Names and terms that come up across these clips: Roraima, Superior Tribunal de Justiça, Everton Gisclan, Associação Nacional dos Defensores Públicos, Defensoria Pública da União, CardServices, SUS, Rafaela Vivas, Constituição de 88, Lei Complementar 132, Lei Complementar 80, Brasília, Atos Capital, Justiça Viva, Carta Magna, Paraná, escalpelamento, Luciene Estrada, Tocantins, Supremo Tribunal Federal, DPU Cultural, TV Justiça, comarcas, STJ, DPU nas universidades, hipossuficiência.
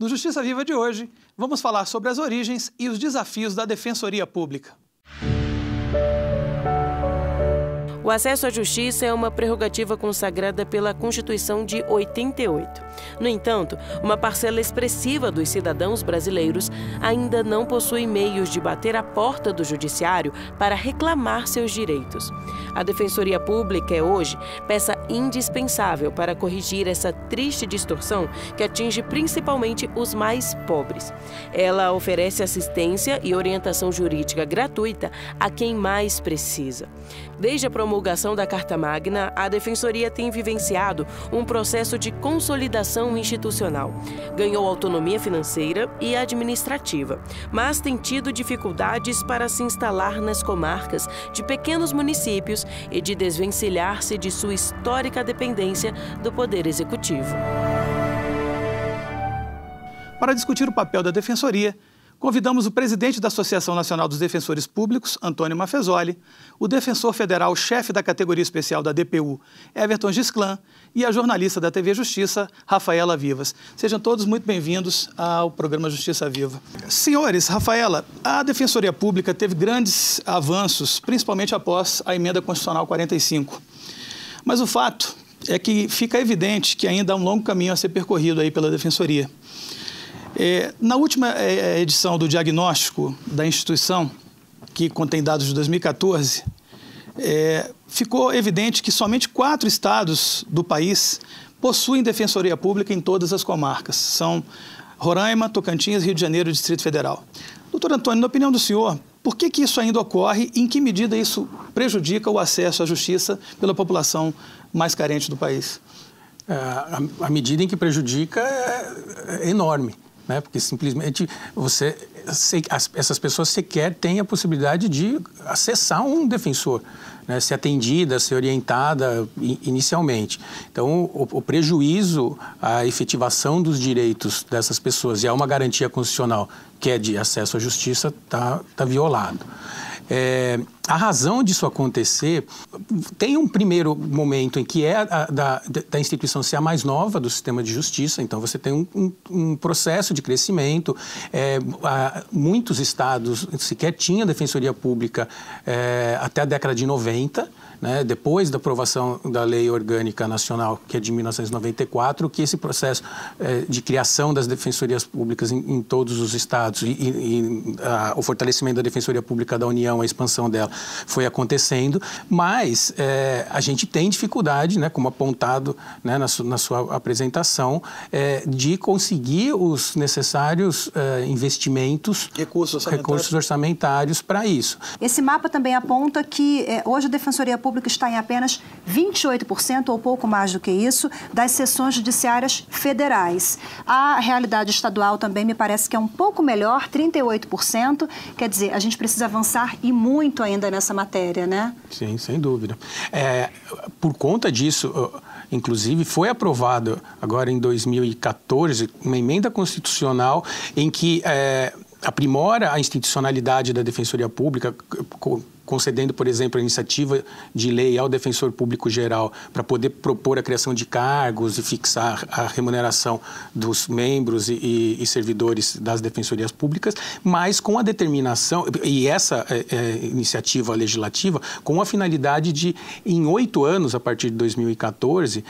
No Justiça Viva de hoje, vamos falar sobre as origens e os desafios da Defensoria Pública. O acesso à justiça é uma prerrogativa consagrada pela Constituição de 88. No entanto, uma parcela expressiva dos cidadãos brasileiros ainda não possui meios de bater à porta do judiciário para reclamar seus direitos. A Defensoria Pública é hoje peça indispensável para corrigir essa triste distorção que atinge principalmente os mais pobres. Ela oferece assistência e orientação jurídica gratuita a quem mais precisa. Desde a promulgação da Carta Magna, a Defensoria tem vivenciado um processo de consolidação institucional. Ganhou autonomia financeira e administrativa, mas tem tido dificuldades para se instalar nas comarcas de pequenos municípios e de desvencilhar-se de sua histórica dependência do Poder Executivo. Para discutir o papel da Defensoria, convidamos o presidente da Associação Nacional dos Defensores Públicos, Antônio Maffezoli, o defensor federal-chefe da categoria especial da DPU, Everton Gisclan, e a jornalista da TV Justiça, Rafaela Vivas. Sejam todos muito bem-vindos ao programa Justiça Viva. Senhores, Rafaela, a Defensoria Pública teve grandes avanços, principalmente após a Emenda Constitucional 45. Mas o fato é que fica evidente que ainda há um longo caminho a ser percorrido aí pela Defensoria. Na última edição do diagnóstico da instituição, que contém dados de 2014, ficou evidente que somente 4 estados do país possuem defensoria pública em todas as comarcas. São Roraima, Tocantins, Rio de Janeiro e Distrito Federal. Doutor Antônio, na opinião do senhor, por que isso ainda ocorre e em que medida isso prejudica o acesso à justiça pela população mais carente do país? A medida em que prejudica é enorme. Porque simplesmente essas pessoas sequer têm a possibilidade de acessar um defensor, ser atendida, ser orientada inicialmente. Então, o prejuízo à efetivação dos direitos dessas pessoas e a uma garantia constitucional que é de acesso à justiça está violado. A razão disso acontecer tem um primeiro momento em que é da instituição ser a mais nova do sistema de justiça, então você tem um processo de crescimento. Muitos estados sequer tinham defensoria pública até a década de 90, depois da aprovação da Lei Orgânica Nacional, que é de 1994, que esse processo de criação das defensorias públicas em todos os estados e o fortalecimento da Defensoria Pública da União, a expansão dela, foi acontecendo, mas a gente tem dificuldade, como apontado na sua apresentação, de conseguir os necessários investimentos, recursos orçamentários para isso. Esse mapa também aponta que hoje a Defensoria Pública está em apenas 28% ou pouco mais do que isso das sessões judiciárias federais. A realidade estadual também me parece que é um pouco melhor, 38%, quer dizer, a gente precisa avançar e muito ainda nessa matéria, né? Sim, sem dúvida. Por conta disso, inclusive, foi aprovado agora em 2014 uma emenda constitucional em que aprimora a institucionalidade da Defensoria Pública, concedendo, por exemplo, a iniciativa de lei ao defensor público geral para poder propor a criação de cargos e fixar a remuneração dos membros e servidores das defensorias públicas, mas com a determinação, e essa iniciativa legislativa, com a finalidade de, em 8 anos, a partir de 2014,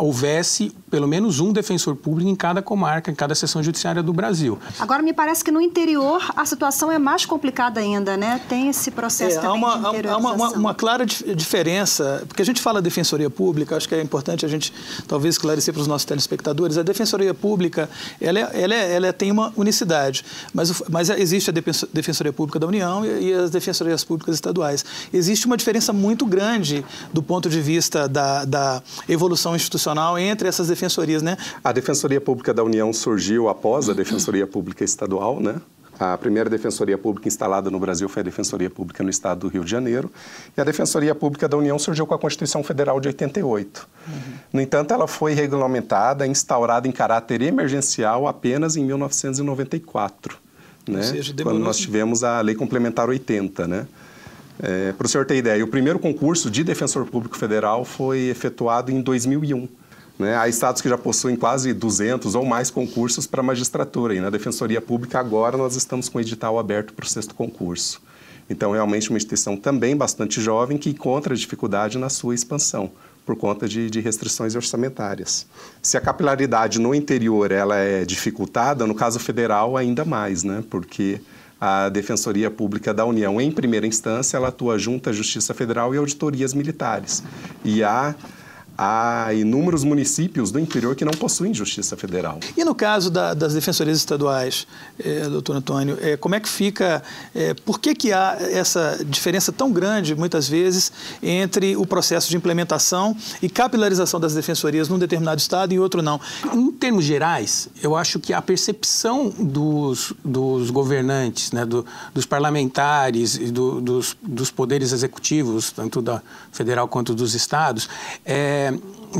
houvesse pelo menos um defensor público em cada comarca, em cada seção judiciária do Brasil. Agora, me parece que no interior a situação é mais complicada ainda, né? Tem esse processo. Há uma clara diferença, porque a gente fala defensoria pública, acho que é importante a gente talvez esclarecer para os nossos telespectadores, a defensoria pública ela tem uma unicidade, mas existe a Defensoria Pública da União e as defensorias públicas estaduais. Existe uma diferença muito grande do ponto de vista da evolução institucional entre essas defensorias, né? A Defensoria Pública da União surgiu após a Defensoria Pública Estadual, né? A primeira defensoria pública instalada no Brasil foi a Defensoria Pública no Estado do Rio de Janeiro. E a Defensoria Pública da União surgiu com a Constituição Federal de 88. No entanto, ela foi regulamentada, instaurada em caráter emergencial apenas em 1994, né? Seja, quando nós tivemos a Lei Complementar 80, né? Para o senhor ter ideia, o primeiro concurso de defensor público federal foi efetuado em 2001. Né? Há estados que já possuem quase 200 ou mais concursos para a magistratura. E na Defensoria Pública, agora, nós estamos com o edital aberto para o 6º concurso. Então, realmente, uma instituição também bastante jovem que encontra dificuldade na sua expansão, por conta de restrições orçamentárias. Se a capilaridade no interior ela é dificultada, no caso federal ainda mais, né? Porque a Defensoria Pública da União, em primeira instância, ela atua junto à Justiça Federal e auditorias militares. E há inúmeros municípios do interior que não possuem justiça federal. E no caso das defensorias estaduais, doutor Antônio, como é que fica, por que há essa diferença tão grande, muitas vezes, entre o processo de implementação e capilarização das defensorias num determinado estado e outro não? Em termos gerais, eu acho que a percepção dos governantes, né, dos parlamentares e dos poderes executivos, tanto da federal quanto dos estados,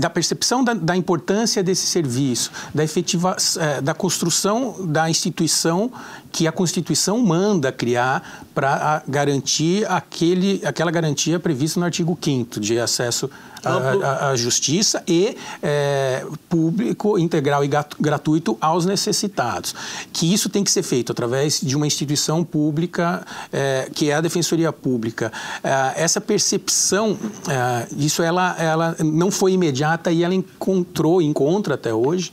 da percepção da importância desse serviço, da construção da instituição que a Constituição manda criar para garantir aquela garantia prevista no artigo 5º de acesso à justiça e público, integral e gratuito aos necessitados. Que isso tem que ser feito através de uma instituição pública, que é a Defensoria Pública. Essa percepção, isso ela não foi imediata e ela encontra até hoje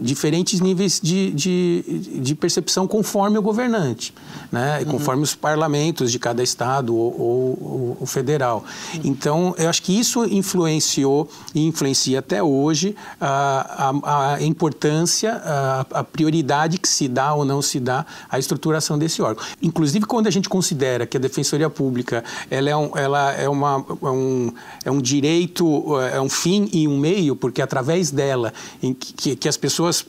diferentes níveis de percepção conforme o governante, né? Conforme os parlamentos de cada estado ou o federal. Então, eu acho que isso influenciou e influencia até hoje a importância, a prioridade que se dá ou não se dá à estruturação desse órgão. Inclusive, quando a gente considera que a Defensoria Pública é um direito, é um fim e um meio, porque através dela que as pessoas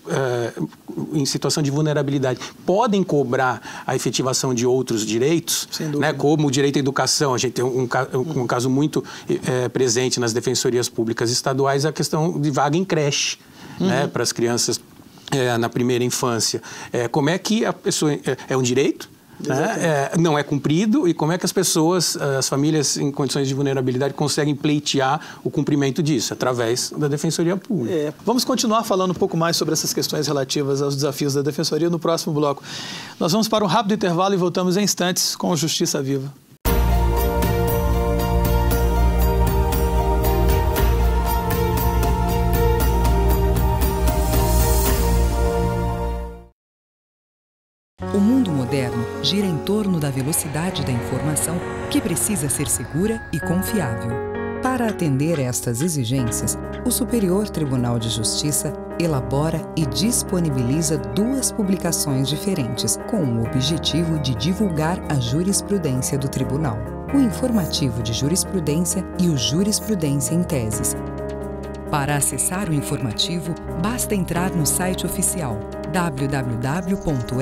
em situação de vulnerabilidade podem cobrar a efetivação de outros direitos, né, como o direito à educação. A gente tem um caso muito presente nas defensorias públicas estaduais, a questão de vaga em creche, né, para as crianças na primeira infância. Como é que a pessoa... É um direito? Né? Não é cumprido, e como é que as pessoas, as famílias em condições de vulnerabilidade conseguem pleitear o cumprimento disso? Através da Defensoria Pública. Vamos continuar falando um pouco mais sobre essas questões relativas aos desafios da Defensoria no próximo bloco. Nós vamos para um rápido intervalo e voltamos em instantes com o Justiça Viva. O mundo moderno gira em torno da velocidade da informação, que precisa ser segura e confiável. Para atender estas exigências, o Superior Tribunal de Justiça elabora e disponibiliza 2 publicações diferentes, com o objetivo de divulgar a jurisprudência do Tribunal: o Informativo de Jurisprudência e o Jurisprudência em Teses. Para acessar o informativo, basta entrar no site oficial www.stj.jus.br,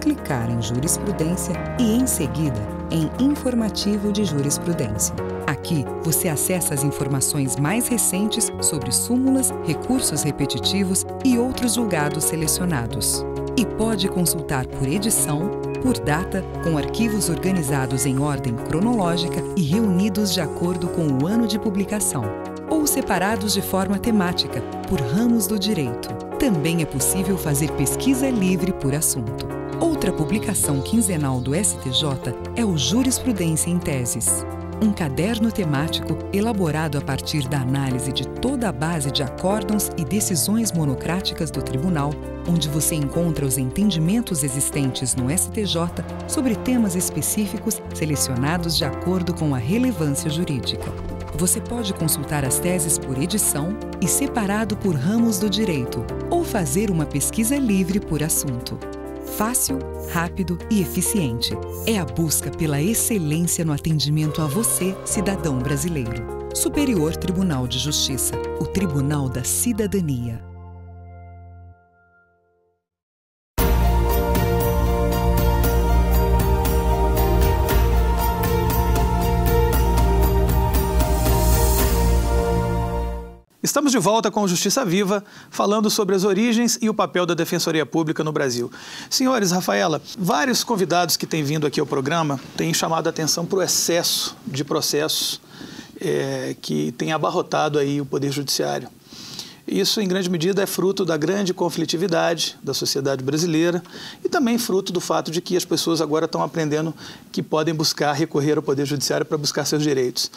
clicar em Jurisprudência e, em seguida, em Informativo de Jurisprudência. Aqui, você acessa as informações mais recentes sobre súmulas, recursos repetitivos e outros julgados selecionados. E pode consultar por edição, por data, com arquivos organizados em ordem cronológica e reunidos de acordo com o ano de publicação, ou separados de forma temática, por ramos do direito. Também é possível fazer pesquisa livre por assunto. Outra publicação quinzenal do STJ é o Jurisprudência em Teses, um caderno temático elaborado a partir da análise de toda a base de acórdãos e decisões monocráticas do Tribunal, onde você encontra os entendimentos existentes no STJ sobre temas específicos selecionados de acordo com a relevância jurídica. Você pode consultar as teses por edição e separado por ramos do direito, ou fazer uma pesquisa livre por assunto. Fácil, rápido e eficiente. É a busca pela excelência no atendimento a você, cidadão brasileiro. Superior Tribunal de Justiça, o Tribunal da Cidadania. Estamos de volta com Justiça Viva, falando sobre as origens e o papel da Defensoria Pública no Brasil. Senhores, Rafaela, vários convidados que têm vindo aqui ao programa têm chamado a atenção para o excesso de processos que tem abarrotado aí o Poder Judiciário. Isso, em grande medida, é fruto da grande conflitividade da sociedade brasileira e também fruto do fato de que as pessoas agora estão aprendendo que podem buscar recorrer ao Poder Judiciário para buscar seus direitos,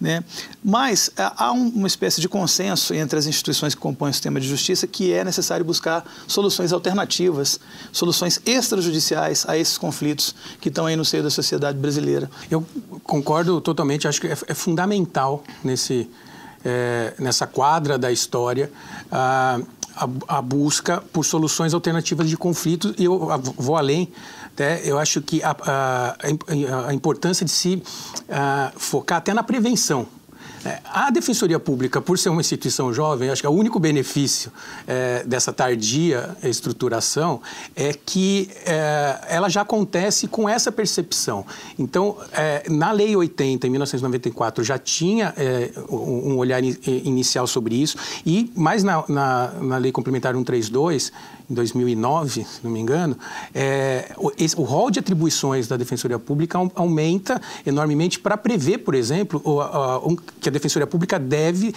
né? Mas há uma espécie de consenso entre as instituições que compõem o sistema de justiça que é necessário buscar soluções alternativas, soluções extrajudiciais a esses conflitos que estão aí no seio da sociedade brasileira. Eu concordo totalmente, acho que é fundamental nessa quadra da história, a busca por soluções alternativas de conflitos. E eu vou além, até, eu acho que a importância de se focar até na prevenção. A Defensoria Pública, por ser uma instituição jovem, acho que o único benefício dessa tardia estruturação é que ela já acontece com essa percepção. Então, na Lei 80, em 1994, já tinha um olhar inicial sobre isso, e mais na Lei Complementar 132, em 2009, se não me engano, o rol de atribuições da Defensoria Pública aumenta enormemente para prever, por exemplo, que a Defensoria Pública deve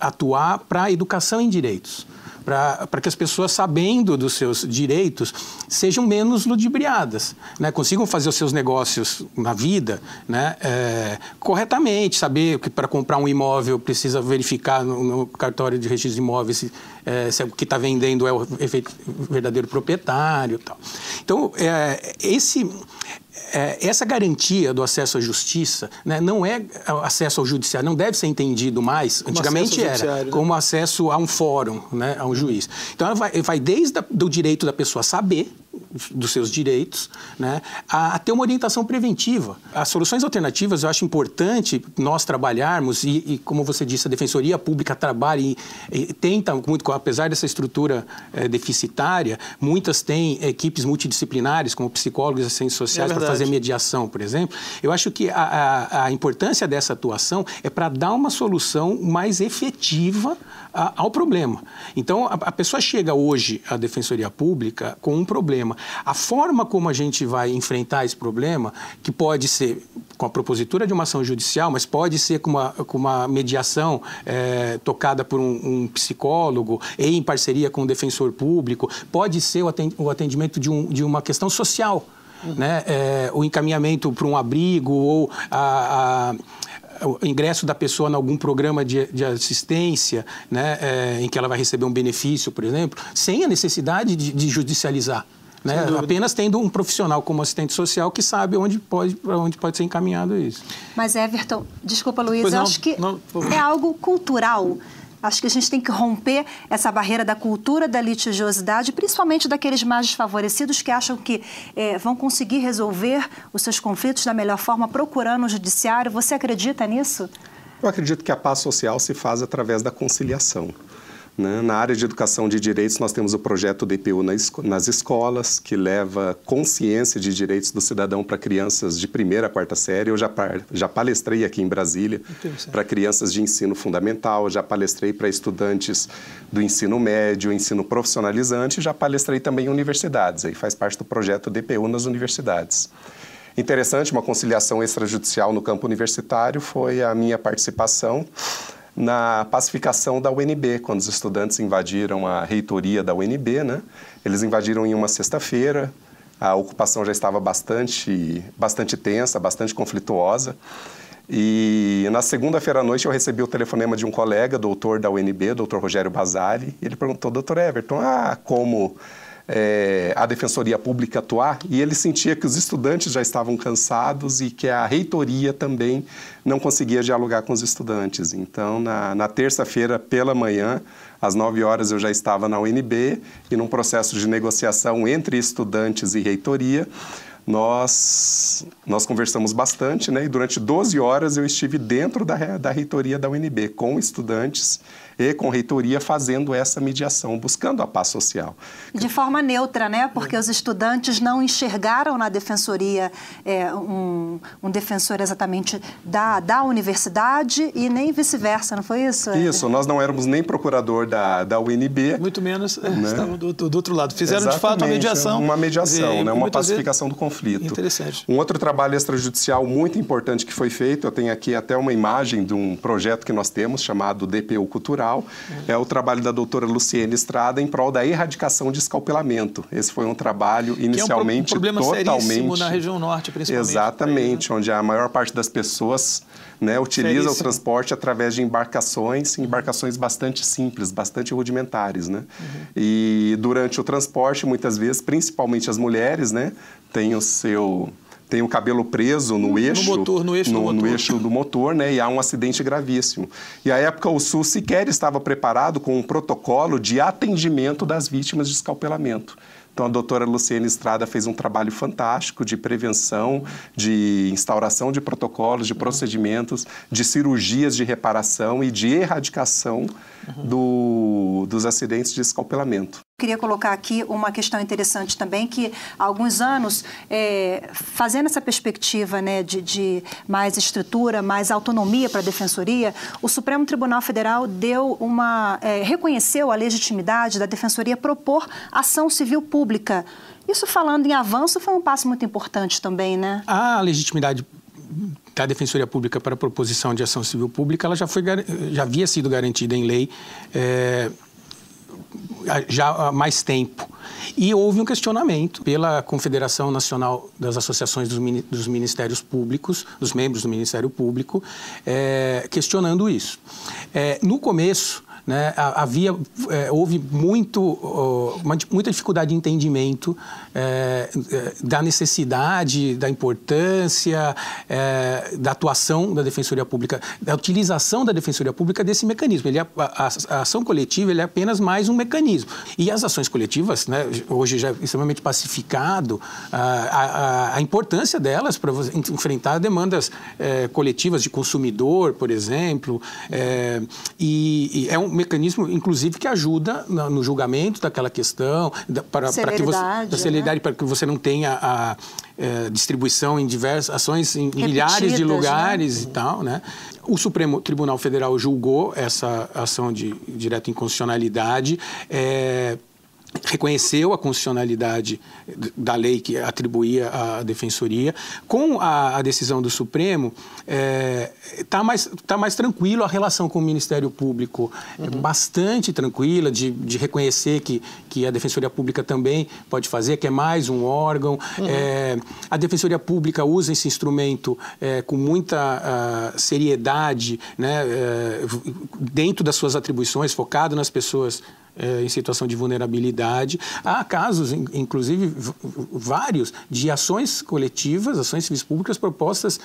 atuar para a educação em direitos, para que as pessoas, sabendo dos seus direitos, sejam menos ludibriadas, né? Consigam fazer os seus negócios na vida, né? Corretamente, saber que para comprar um imóvel precisa verificar no cartório de registro de imóveis se o que está vendendo é o verdadeiro proprietário e tal. Então, essa garantia do acesso à justiça, né, não é acesso ao judiciário, não deve ser entendido mais, antigamente era, como acesso a um fórum, né, a um juiz. Então, ela vai desde o direito da pessoa saber dos seus direitos, né, a ter uma orientação preventiva. As soluções alternativas, eu acho importante nós trabalharmos, e como você disse, a Defensoria Pública trabalha e tenta muito, apesar dessa estrutura deficitária, muitas têm equipes multidisciplinares, como psicólogos e assistentes sociais, para fazer mediação, por exemplo. Eu acho que a importância dessa atuação é para dar uma solução mais efetiva ao problema. Então, a pessoa chega hoje à Defensoria Pública com um problema. A forma como a gente vai enfrentar esse problema, que pode ser com a propositura de uma ação judicial, mas pode ser com uma mediação tocada por um psicólogo, em parceria com um defensor público, pode ser o atendimento de uma questão social, né? O encaminhamento para um abrigo ou o ingresso da pessoa em algum programa de assistência, né, em que ela vai receber um benefício, por exemplo, sem a necessidade de judicializar, né? Apenas tendo um profissional como assistente social que sabe para onde pode ser encaminhado isso. Mas, Everton, desculpa, Luiz, eu acho que é algo cultural. Acho que a gente tem que romper essa barreira da cultura da litigiosidade, principalmente daqueles mais desfavorecidos que acham que vão conseguir resolver os seus conflitos da melhor forma procurando o judiciário. Você acredita nisso? Eu acredito que a paz social se faz através da conciliação, né? Na área de educação de direitos, nós temos o projeto DPU nas escolas, que leva consciência de direitos do cidadão para crianças de 1ª a 4ª série. Eu já palestrei aqui em Brasília para crianças de ensino fundamental, já palestrei para estudantes do ensino médio, ensino profissionalizante, já palestrei também em universidades. Aí faz parte do projeto DPU nas universidades. Interessante, uma conciliação extrajudicial no campo universitário foi a minha participação na pacificação da UNB, quando os estudantes invadiram a reitoria da UNB, né? Eles invadiram em uma sexta-feira, a ocupação já estava bastante tensa, bastante conflituosa. E na segunda-feira à noite eu recebi o telefonema de um colega, doutor da UNB, doutor Rogério Basali, e ele perguntou: doutor Everton, como a Defensoria Pública atuar? E ele sentia que os estudantes já estavam cansados e que a reitoria também não conseguia dialogar com os estudantes. Então, na terça-feira pela manhã, às 9h, eu já estava na UNB e, num processo de negociação entre estudantes e reitoria, nós conversamos bastante, né? E durante 12h eu estive dentro da reitoria da UNB com estudantes e com reitoria fazendo essa mediação, buscando a paz social. De forma neutra, né? Porque os estudantes não enxergaram na defensoria um defensor exatamente da universidade e nem vice-versa, não foi isso? Isso, nós não éramos nem procurador da UNB. Muito menos, né? Estavam do outro lado. Fizeram exatamente, de fato uma mediação. Uma mediação, né? Uma pacificação do conflito. Interessante. Um outro trabalho extrajudicial muito importante que foi feito, eu tenho aqui até uma imagem de um projeto que nós temos chamado DPU Cultural, é o trabalho da doutora Luciene Estrada em prol da erradicação de escalpelamento. Esse foi um trabalho inicialmente totalmente... Que é um problema seríssimo na região norte, principalmente. Exatamente, onde a maior parte das pessoas... Né, utiliza o transporte através de embarcações bastante simples, bastante rudimentares, né? Uhum. E durante o transporte, muitas vezes, principalmente as mulheres, né, tem o cabelo preso no eixo do motor, né? E há um acidente gravíssimo. E à época o SUS sequer estava preparado com um protocolo de atendimento das vítimas de escalpelamento. Então, a doutora Luciene Estrada fez um trabalho fantástico de prevenção, de instauração de protocolos, de procedimentos, de cirurgias de reparação e de erradicação dos acidentes de escalpelamento. Queria colocar aqui uma questão interessante também, que há alguns anos, fazendo essa perspectiva, né, de mais estrutura, mais autonomia para a Defensoria, o Supremo Tribunal Federal deu reconheceu a legitimidade da Defensoria propor ação civil pública. Isso, falando em avanço, foi um passo muito importante também, né? A legitimidade da Defensoria Pública para a proposição de ação civil pública, ela já havia sido garantida em lei já há mais tempo. E houve um questionamento pela Confederação Nacional das Associações dos Ministérios Públicos, dos membros do Ministério Público, questionando isso. No começo, né, houve muita dificuldade de entendimento da necessidade, da importância, da atuação da Defensoria Pública, da utilização da Defensoria Pública desse mecanismo. A ação coletiva é apenas mais um mecanismo. E as ações coletivas, né, hoje já é extremamente pacificado, a importância delas para enfrentar demandas coletivas de consumidor, por exemplo, é um mecanismo, inclusive, que ajuda no julgamento daquela questão, para que você não tenha a distribuição em diversas ações, em milhares de lugares, né? E tal, né? O Supremo Tribunal Federal julgou essa ação de direta inconstitucionalidade, reconheceu a constitucionalidade da lei que atribuía à Defensoria. Com a decisão do Supremo, tá mais tranquilo a relação com o Ministério Público, bastante tranquila, de reconhecer que a Defensoria Pública também pode fazer, que é mais um órgão. A Defensoria Pública usa esse instrumento com muita seriedade, né, dentro das suas atribuições, focado nas pessoas em situação de vulnerabilidade. Há casos, inclusive, vários, de ações coletivas, ações civis públicas propostas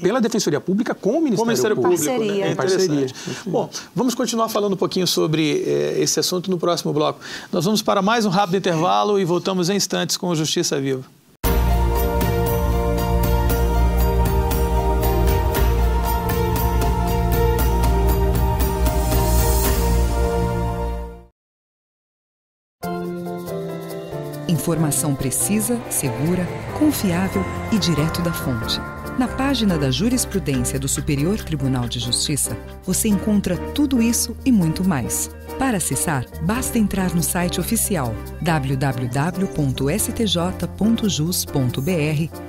pela Defensoria Pública com o Ministério Público. Parceria. Né? Em parceria. Bom, vamos continuar falando um pouquinho sobre esse assunto no próximo bloco. Nós vamos para mais um rápido intervalo e voltamos em instantes com o Justiça Viva. Informação precisa, segura, confiável e direto da fonte. Na página da jurisprudência do Superior Tribunal de Justiça, você encontra tudo isso e muito mais. Para acessar, basta entrar no site oficial www.stj.jus.br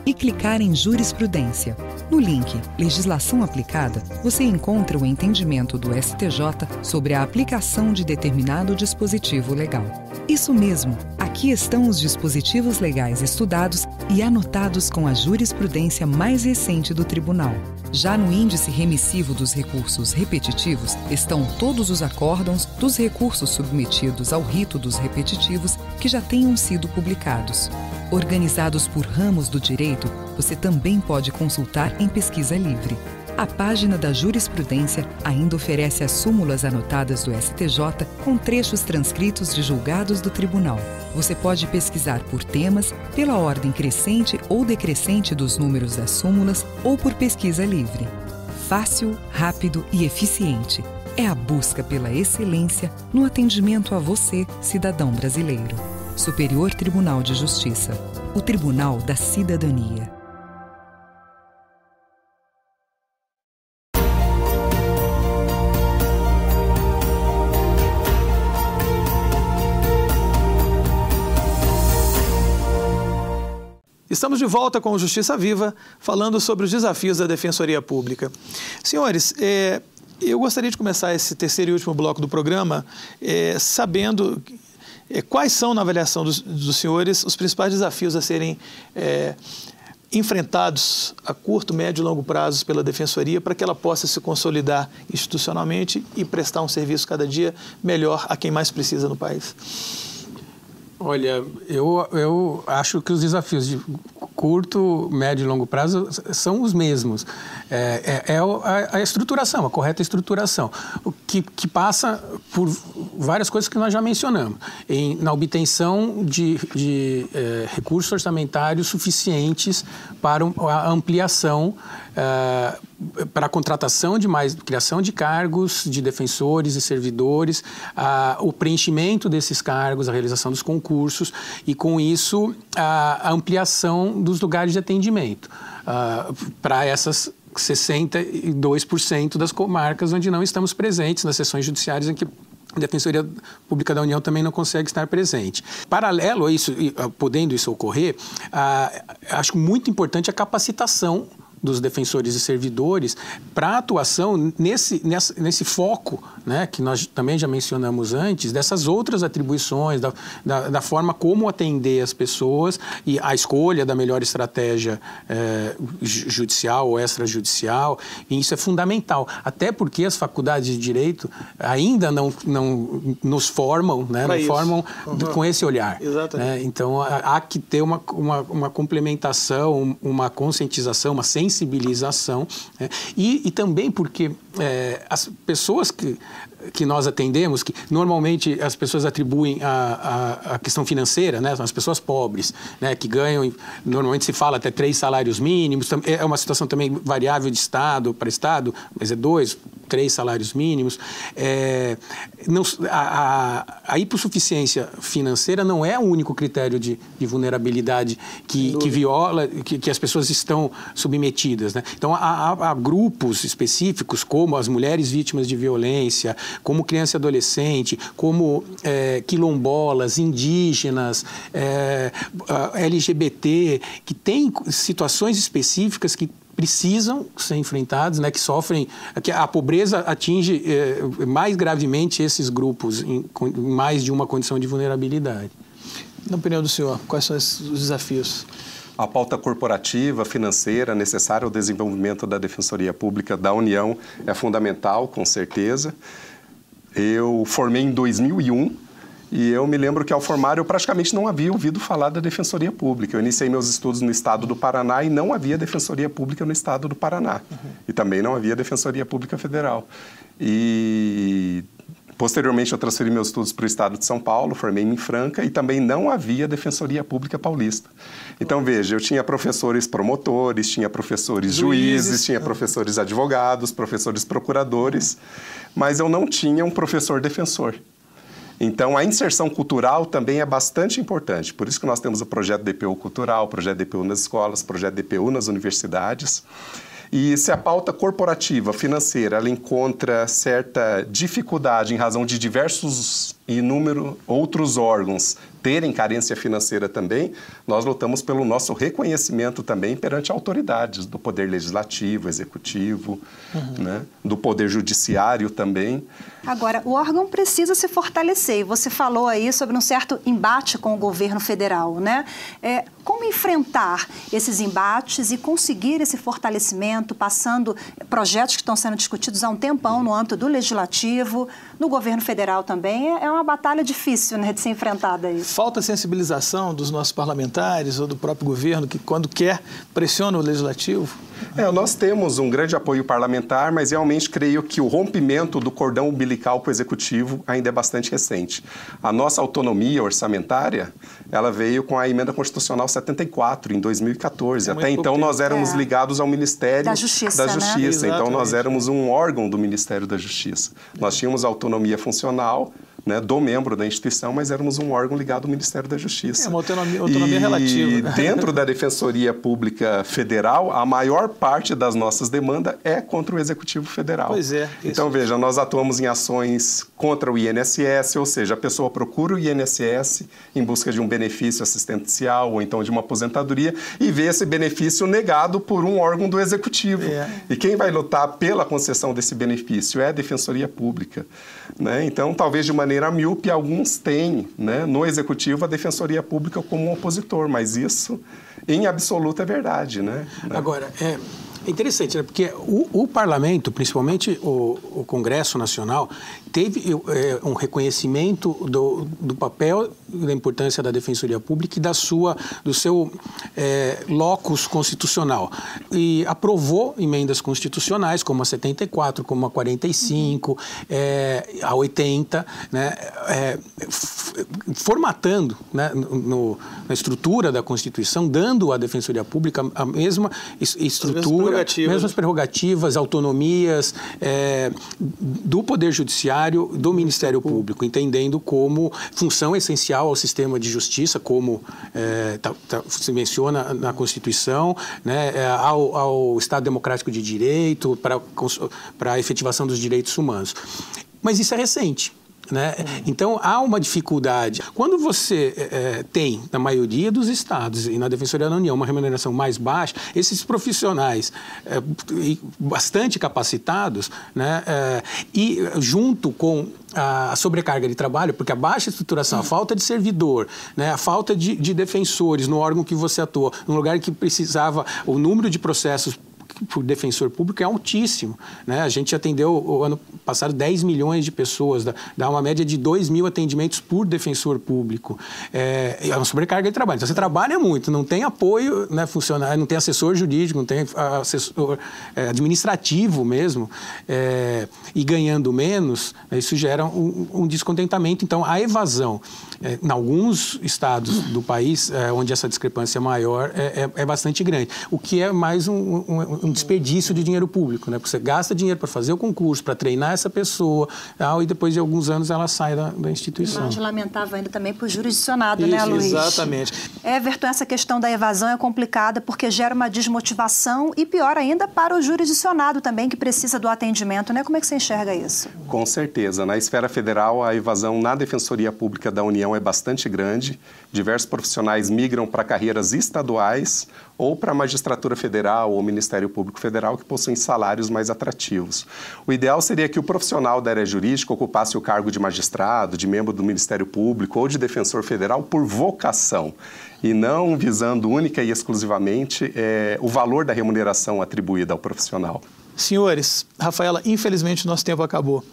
e clicar em Jurisprudência. No link Legislação Aplicada, você encontra o entendimento do STJ sobre a aplicação de determinado dispositivo legal. Isso mesmo, aqui estão os dispositivos legais estudados e anotados com a jurisprudência mais recente do Tribunal. Já no índice remissivo dos recursos repetitivos estão todos os acórdãos dos recursos submetidos ao rito dos repetitivos que já tenham sido publicados. Organizados por ramos do direito, você também pode consultar em pesquisa livre. A página da jurisprudência ainda oferece as súmulas anotadas do STJ com trechos transcritos de julgados do tribunal. Você pode pesquisar por temas, pela ordem crescente ou decrescente dos números das súmulas ou por pesquisa livre. Fácil, rápido e eficiente. é a busca pela excelência no atendimento a você, cidadão brasileiro. Superior Tribunal de Justiça, o Tribunal da Cidadania. Estamos de volta com o Justiça Viva, falando sobre os desafios da Defensoria Pública. Senhores, eu gostaria de começar esse terceiro e último bloco do programa sabendo quais são, na avaliação dos senhores, os principais desafios a serem enfrentados a curto, médio e longo prazo pela Defensoria para que ela possa se consolidar institucionalmente e prestar um serviço cada dia melhor a quem mais precisa no país. Olha, eu acho que os desafios de curto, médio e longo prazo são os mesmos. É a estruturação, a correta estruturação, que passa por várias coisas que nós já mencionamos. Na obtenção de recursos orçamentários suficientes para a ampliação, para a contratação de mais, criação de cargos de defensores e servidores, o preenchimento desses cargos, a realização dos concursos e, com isso, a ampliação dos lugares de atendimento para essas 62% das comarcas onde não estamos presentes, nas sessões judiciárias em que a Defensoria Pública da União também não consegue estar presente. Paralelo a isso, podendo isso ocorrer, acho muito importante a capacitação dos defensores e servidores para atuação nesse foco, né, que nós também já mencionamos antes, dessas outras atribuições, da forma como atender as pessoas e a escolha da melhor estratégia judicial ou extrajudicial. E isso é fundamental, até porque as faculdades de Direito ainda não nos formam, né, não formam com esse olhar. Exatamente. Né? Então, há que ter uma complementação, uma conscientização, uma sensibilização, né? E também porque as pessoas que nós atendemos, que normalmente as pessoas atribuem a questão financeira, né? São as pessoas pobres, né? Que ganham, normalmente se fala até 3 salários mínimos, é uma situação também variável de Estado para Estado, mas é 2, 3 salários mínimos. A hipossuficiência financeira não é o único critério de vulnerabilidade que viola, que as pessoas estão submetidas, né? Então, há grupos específicos, como as mulheres vítimas de violência, como criança e adolescente, como quilombolas, indígenas, LGBT, que têm situações específicas que precisam ser enfrentados, né, que sofrem, que a pobreza atinge mais gravemente esses grupos, em mais de uma condição de vulnerabilidade. Na opinião do senhor, quais são os desafios? A pauta corporativa, financeira, necessária ao desenvolvimento da Defensoria Pública da União é fundamental, com certeza. Eu formei em 2001 e eu me lembro que, ao formar, eu praticamente não havia ouvido falar da Defensoria Pública. Eu iniciei meus estudos no estado do Paraná e não havia Defensoria Pública no estado do Paraná. Uhum. E também não havia Defensoria Pública Federal. E posteriormente eu transferi meus estudos para o estado de São Paulo, formei-me em Franca e também não havia Defensoria Pública paulista. Então, veja, eu tinha professores promotores, tinha professores juízes, tinha professores advogados, professores procuradores, mas eu não tinha um professor defensor. Então, a inserção cultural também é bastante importante. Por isso que nós temos o projeto DPU Cultural, o projeto DPU nas escolas, o projeto DPU nas universidades. E se a pauta corporativa, financeira, ela encontra certa dificuldade em razão de diversos e inúmeros outros órgãos terem carência financeira também, nós lutamos pelo nosso reconhecimento também perante autoridades do Poder Legislativo, Executivo, né, do Poder Judiciário também. Agora, o órgão precisa se fortalecer. Você falou aí sobre um certo embate com o governo federal, né? Como enfrentar esses embates e conseguir esse fortalecimento, passando projetos que estão sendo discutidos há um tempão no âmbito do Legislativo, no governo federal também? É é uma batalha difícil, né, de ser enfrentada aí. Falta sensibilização dos nossos parlamentares ou do próprio governo, que quando quer pressiona o legislativo? É, nós temos um grande apoio parlamentar, mas realmente creio que o rompimento do cordão umbilical para o executivo ainda é bastante recente. A nossa autonomia orçamentária, ela veio com a Emenda Constitucional 74, em 2014. Até então nós éramos ligados ao Ministério da Justiça. Né? Então nós éramos um órgão do Ministério da Justiça. Nós tínhamos autonomia funcional, né, do membro da instituição, mas éramos um órgão ligado ao Ministério da Justiça. É uma autonomia relativa. Né? Dentro da Defensoria Pública Federal, a maior parte das nossas demandas é contra o Executivo Federal. Pois é. Então, veja, nós atuamos em ações contra o INSS, ou seja, a pessoa procura o INSS em busca de um benefício assistencial ou então de uma aposentadoria e vê esse benefício negado por um órgão do Executivo. É. E quem vai lutar pela concessão desse benefício é a Defensoria Pública. Né? Então, talvez de maneira míope, alguns têm, né, no Executivo a Defensoria Pública como um opositor, mas isso, em absoluto, é verdade. Né? Agora, é interessante, né? Porque o Parlamento, principalmente o Congresso Nacional, teve um reconhecimento do papel, da importância da Defensoria Pública e do seu locus constitucional. E aprovou emendas constitucionais, como a 74, como a 45, a 80, né? Formatando, né, na estrutura da Constituição, dando à Defensoria Pública a mesma estrutura, mesmas prerrogativas, autonomias do Poder Judiciário, do Ministério Público, entendendo como função essencial ao sistema de justiça, como se menciona na Constituição, né, ao Estado Democrático de Direito, para a efetivação dos direitos humanos. Mas isso é recente. Né? Então, há uma dificuldade. Quando você tem, na maioria dos estados e na Defensoria da União, uma remuneração mais baixa, esses profissionais bastante capacitados, né, e junto com a sobrecarga de trabalho, porque a baixa estruturação, a falta de servidor, né, a falta de defensores no órgão que você atua, no lugar que precisava, o número de processos por defensor público é altíssimo, né? A gente atendeu, o ano passado, 10 milhões de pessoas, dá uma média de 2 mil atendimentos por defensor público. É uma sobrecarga de trabalho. Então, você trabalha muito, não tem apoio, né, funcionário, não tem assessor jurídico, não tem assessor administrativo mesmo, e ganhando menos, isso gera um descontentamento. Então, a evasão, em alguns estados do país, onde essa discrepância é maior, é bastante grande, o que é mais um desperdício de dinheiro público, né? Porque você gasta dinheiro para fazer o concurso, para treinar essa pessoa, tal, e depois de alguns anos ela sai da instituição. Mas lamentável ainda também para o jurisdicionado, isso, né, Luiz? Exatamente. Everton, essa questão da evasão é complicada porque gera uma desmotivação e pior ainda para o jurisdicionado também, que precisa do atendimento, né? Como é que você enxerga isso? Com certeza. Na esfera federal, a evasão na Defensoria Pública da União é bastante grande. Diversos profissionais migram para carreiras estaduais ou para a magistratura federal ou Ministério Público Federal, que possuem salários mais atrativos. O ideal seria que o profissional da área jurídica ocupasse o cargo de magistrado, de membro do Ministério Público ou de defensor federal por vocação, e não visando única e exclusivamente o valor da remuneração atribuída ao profissional. Senhores, Rafaela, infelizmente o nosso tempo acabou.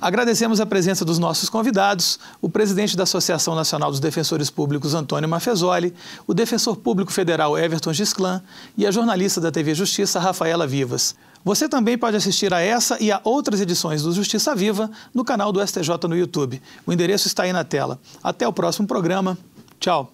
Agradecemos a presença dos nossos convidados, o presidente da Associação Nacional dos Defensores Públicos, Antônio Maffezoli, o defensor público federal Everton Gisclan e a jornalista da TV Justiça, Rafaela Vivas. Você também pode assistir a essa e a outras edições do Justiça Viva no canal do STJ no YouTube. O endereço está aí na tela. Até o próximo programa. Tchau.